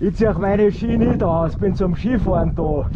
Ich zieh auch meine Ski nicht aus, bin zum Skifahren da.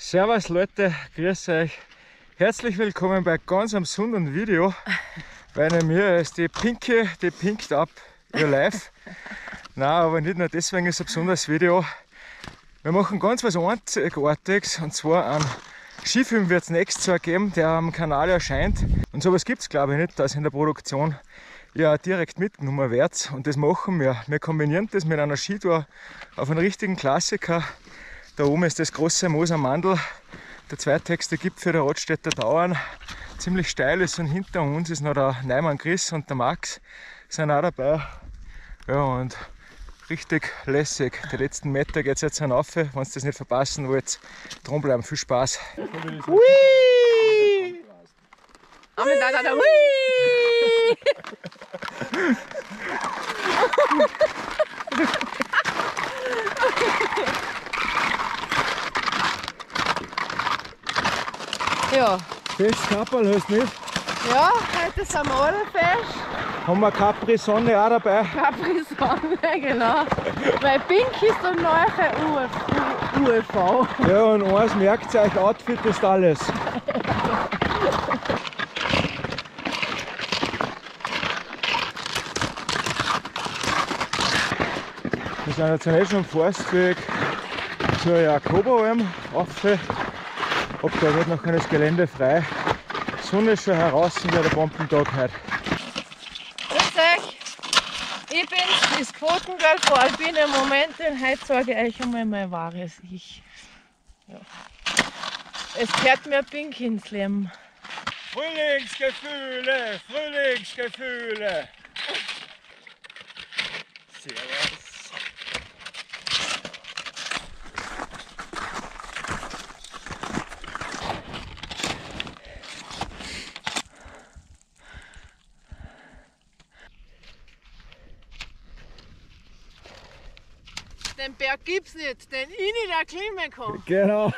Servus Leute, grüß euch. Herzlich willkommen bei ganz einem gesunden Video. Bei mir ist die Pinke, die pinkt up your life. Nein, aber nicht nur deswegen ist es ein besonderes Video. Wir machen ganz was Einzigartiges und zwar einen Skifilm wird es nächstes Jahr geben, der am Kanal erscheint. Und sowas gibt es glaube ich nicht, dass in der Produktion ja direkt mitgenommen wird. Und das machen wir. Wir kombinieren das mit einer Skitour auf einen richtigen Klassiker. Da oben ist das große Mosermandl, der zweithöchste Gipfel der Radstädter Tauern. Ziemlich steil ist und hinter uns ist noch der Neumann Chris und der Max sind auch dabei. Ja, und richtig lässig. Die letzten Meter geht es jetzt hinauf, wenn ihr das nicht verpassen wollt. Dranbleiben, viel Spaß. Hui! Ja. Festes Kapperl hast du nicht? Ja, heute sind wir Adelfest. Haben wir Capri-Sonne auch dabei? Capri-Sonne, genau. Weil Pink ist der neue UFV. Ja, und eins merkt euch, Outfit ist alles. Wir sind jetzt nicht schon am Forstweg zur Jakobalm rauf. Ob da wird noch keines Gelände frei. Die Sonne ist schon heraus in der Bombentag heute. Grüß euch! Ich bin das Quotengirl von Alpine Momente und heute sage ich euch einmal mein wahres Ich. Ja. Es gehört mir Pink ins Leben. Frühlingsgefühle, Frühlingsgefühle! Servus! Den Berg gibt's nicht, den ich nicht erklimmen kann. Genau.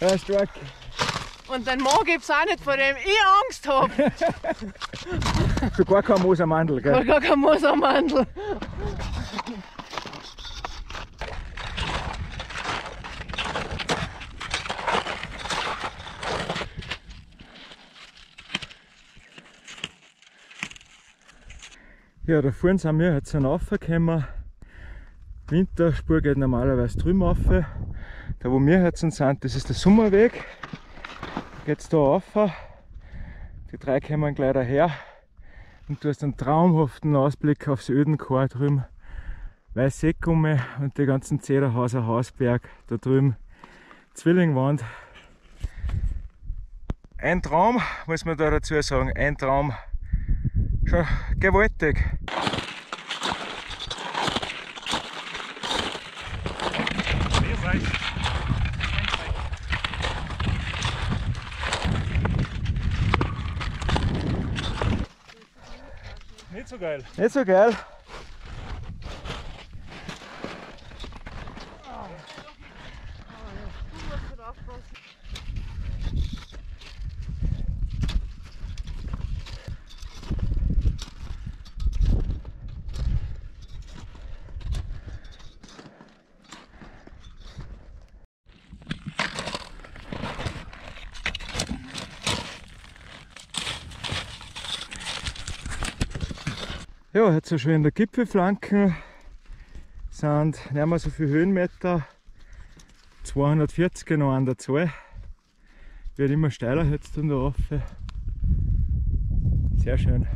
Ja, stark. Und den Mo gibt's auch nicht, vor dem ich Angst habe. Für gar kein Mosermandl, gell? Für gar kein Mosermandl. Ja, da vorne sind wir jetzt hinaufgekommen. Winterspur geht normalerweise drüben rauf. Da wo wir jetzt sind, das ist der Sommerweg. Geht es da rauf. Die drei kommen gleich daher. Und du hast einen traumhaften Ausblick aufs Ödenkar drüben. Weißekumme und die ganzen Zederhauser Hausberg da drüben. Zwillingwand. Ein Traum, muss man da dazu sagen, ein Traum. Schon gewaltig. Nicht so geil. Nicht so geil. Ja, jetzt so schön in der Gipfelflanken sind nicht mehr so viele Höhenmeter, 240 noch an der Zahl, wird immer steiler jetzt da rauf. Sehr schön.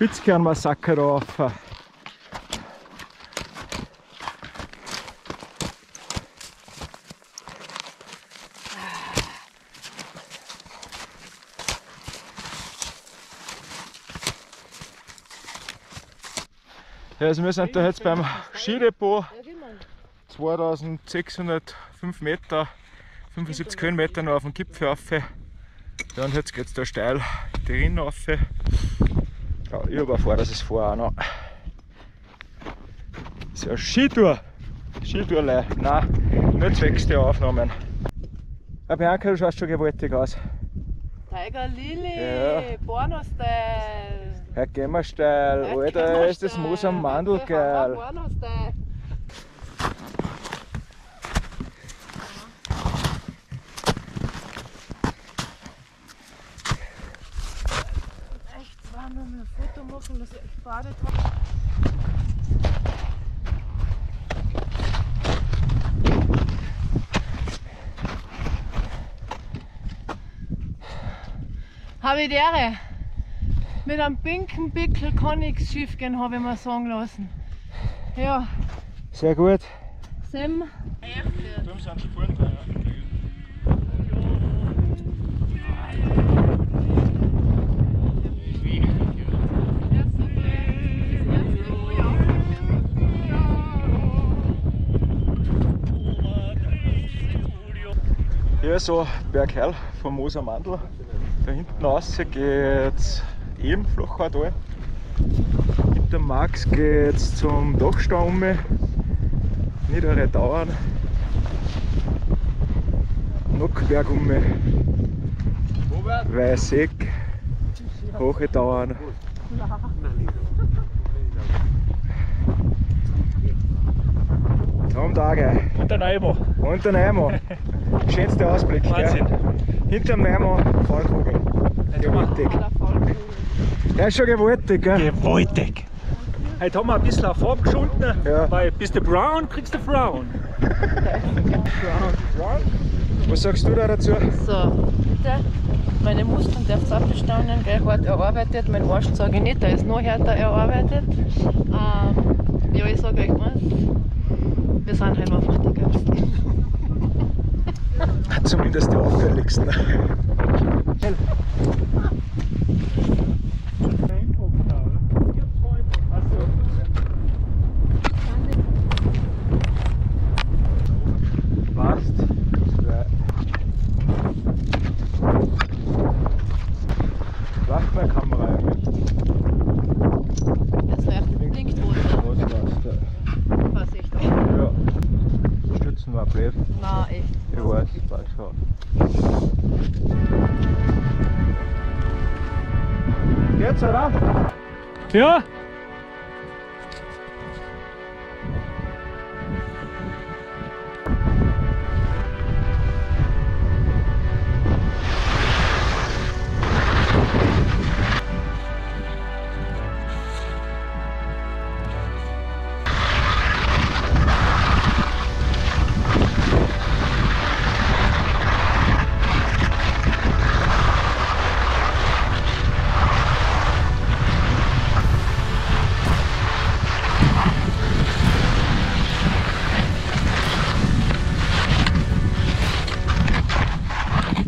Spitzkernmassaker rauf. Also wir sind da jetzt beim Skidepot, 2605 Meter, 75 Höhenmeter noch auf dem Gipfel rauf. Dann jetzt geht es da steil die Rinne rauf. Ja, ich habe vor, dass es vorher auch noch. Das ist ja eine Skitour. Skitourlei. Nein, nur zwecks der Aufnahmen. Aber Bianca, du schaust schon gewaltig aus. Tiger Lily, ja. Borno-Style. Heute gehen wir steil. Alter, ist das Mosermandl geil. Dass ich echt badet habe. Havidere! Mit einem pinken Pickel kann nichts schief gehen, habe ich mir sagen lassen. Ja. Sehr gut. Sam. Hier so bergheil vom Mosermandl. Da hinten raus geht es eben flacher da. Hinter Max geht es zum Dachstau um, Niedere Tauern, Nockberg um, Weißegg, Hohe Tauern. Traumtage. Und der Neumann. Und der Neumann. Schönster Ausblick. Wahnsinn. Ja. Hinterm Neumann Faulkogel. Gewaltig. Der ist schon gewaltig, gell? Gewaltig. Heute haben wir ein bisschen auf Farbe geschunden, ja. Weil bist du brown, kriegst du brown. Was sagst du da dazu? So, bitte. Meine Muskeln darf es abbestaunen, gell, hart erarbeitet. Mein Arsch sage ich nicht, der ist noch härter erarbeitet. Ja, ich sage euch was. Wir sind halt einfach die Geilsten. Zumindest die auffälligsten. Passt. Lacht meine Kamera ja mit. Das blinkt wohl. Was ich da? Ja. Stützen war blöd. Nein, echt. Ich weiß, ich weiß schon. Geht's, oder? Ja!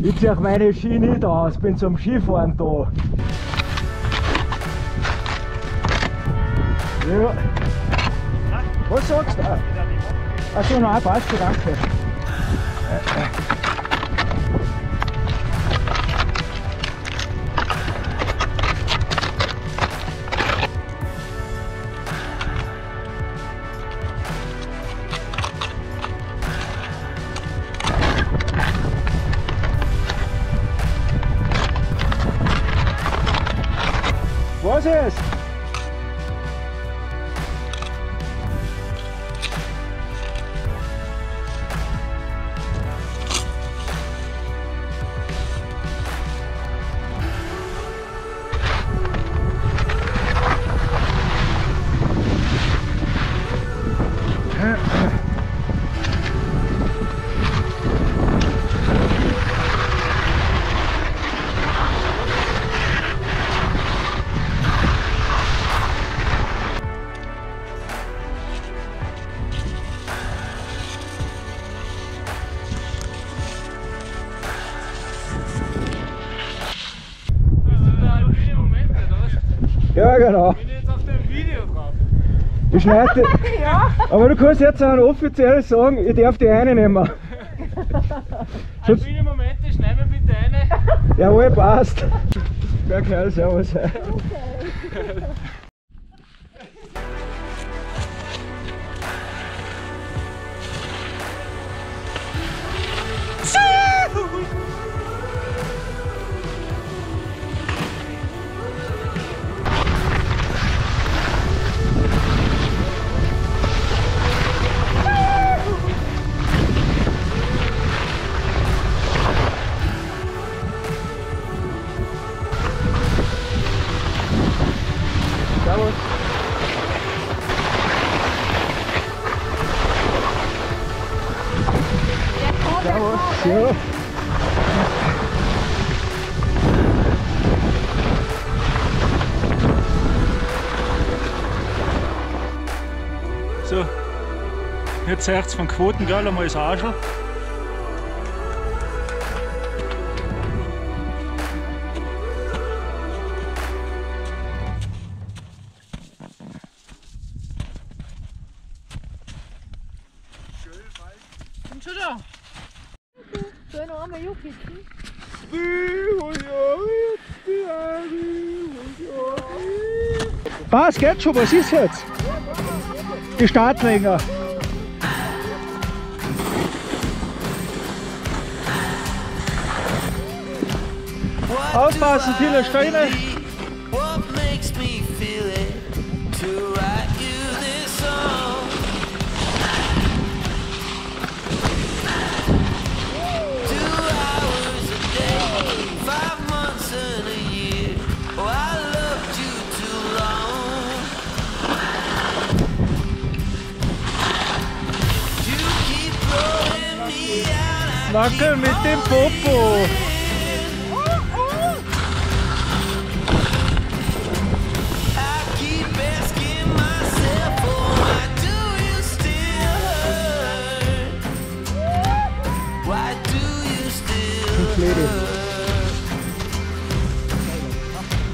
Ich zieh meine Ski nicht aus, bin zum Skifahren da. Ja. Was sagst du? Achso, nein, passt, danke. Was ist? Ja, genau. Ich bin jetzt auf dem Video drauf. Ich schneide. Ja. Aber du kannst jetzt auch offiziell sagen, ich darf die eine nehmen. Ein viele Momente, schneid mir bitte eine. Jawohl, passt. Ja, klar, servus. Okay. So, jetzt seht ihr von Quotengall einmal das Arschl. Was geht schon? Was ist jetzt? Die Startlänger. Aufpassen, viele Steine. Wackeln mit dem Popo!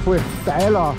Voll steiler!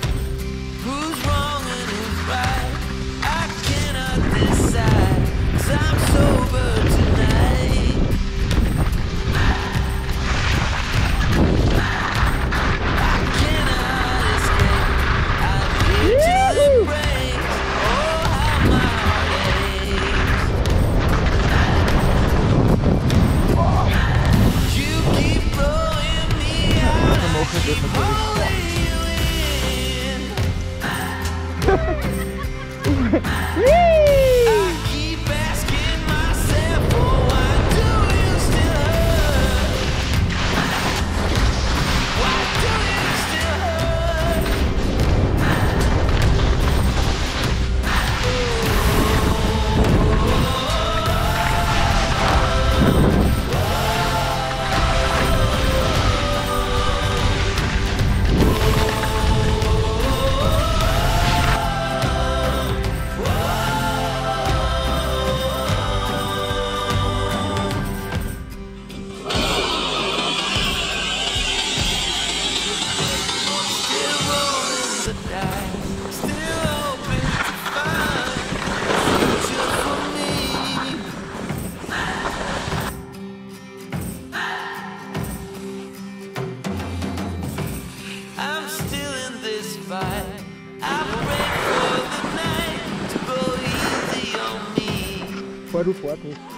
Du fort nicht. Achtung.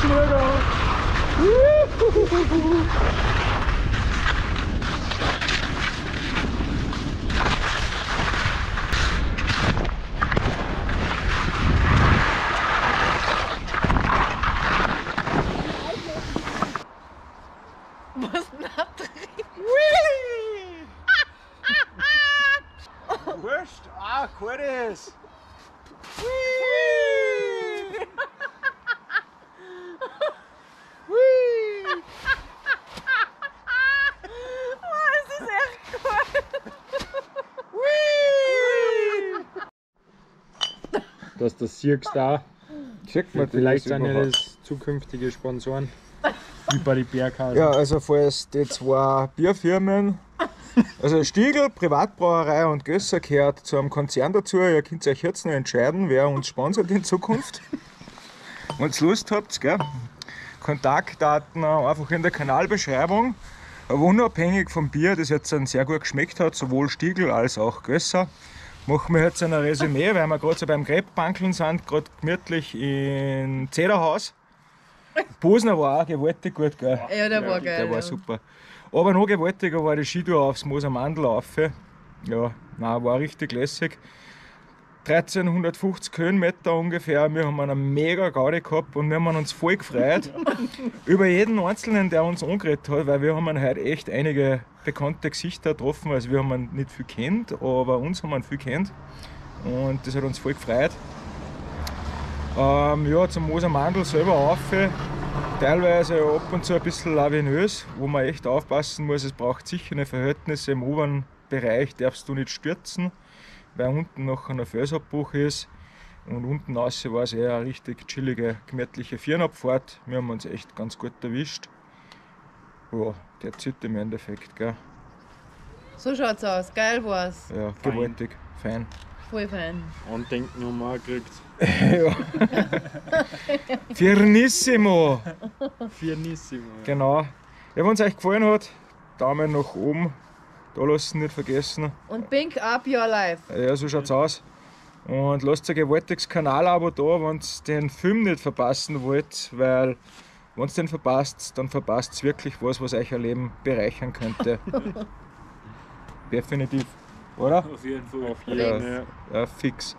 Schneider. Dass das siehst da. Sieht man vielleicht sind ja das zukünftige Sponsoren über die Berghase. Ja, also falls die zwei Bierfirmen, also Stiegl, Privatbrauerei und Gösser gehört zu einem Konzern dazu. Ihr könnt euch jetzt noch entscheiden, wer uns sponsert in Zukunft. Wenn ihr Lust habt, gell? Kontaktdaten einfach in der Kanalbeschreibung. Aber unabhängig vom Bier, das jetzt sehr gut geschmeckt hat, sowohl Stiegl als auch Gösser, machen wir jetzt ein Resümee, weil wir gerade so beim Gräbbankeln sind, gerade gemütlich in Zederhaus. Posner war auch gewaltig gut, gell? Ja, der war geil. Der war super. Aber noch gewaltiger war die Skitour aufs Mosermandl rauf. Ja, nein, war richtig lässig. 1350 Höhenmeter ungefähr. Wir haben einen mega Gaudi gehabt und wir haben uns voll gefreut über jeden Einzelnen, der uns angeredet hat, weil wir haben heute echt einige bekannte Gesichter getroffen. Also wir haben ihn nicht viel kennt, aber uns haben wir viel kennt und das hat uns voll gefreut. Ja, zum Mosermandl selber auf, teilweise ab und zu ein bisschen lavinös, wo man echt aufpassen muss. Es braucht sichere Verhältnisse. Im oberen Bereich darfst du nicht stürzen, weil unten noch ein Felsabbruch ist und unten raus war es eher eine richtig chillige, gemütliche Firnabfahrt. Wir haben uns echt ganz gut erwischt. Ja, der zieht im Endeffekt, gell? So schaut's aus, geil war's. Ja, fein. Gewaltig, fein. Voll fein. Andenken haben wir auch gekriegt. Ja. Firnissimo! Firnissimo. Ja. Genau. Ja, wenn es euch gefallen hat, Daumen nach oben. Da lassen nicht vergessen. Und pink up your life. Ja, so schaut's aus. Und lasst ein gewaltiges Kanalabo da, wenn ihr den Film nicht verpassen wollt, weil wenn ihr den verpasst, dann verpasst ihr wirklich was, was euch euer Leben bereichern könnte. Definitiv, oder? Auf jeden Fall. Auf jeden Fall. Ja, fix.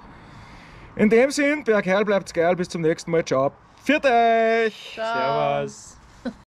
In dem Sinn, Bergheil, bleibt's geil, bis zum nächsten Mal. Ciao. Pfiat euch! Ciao. Servus!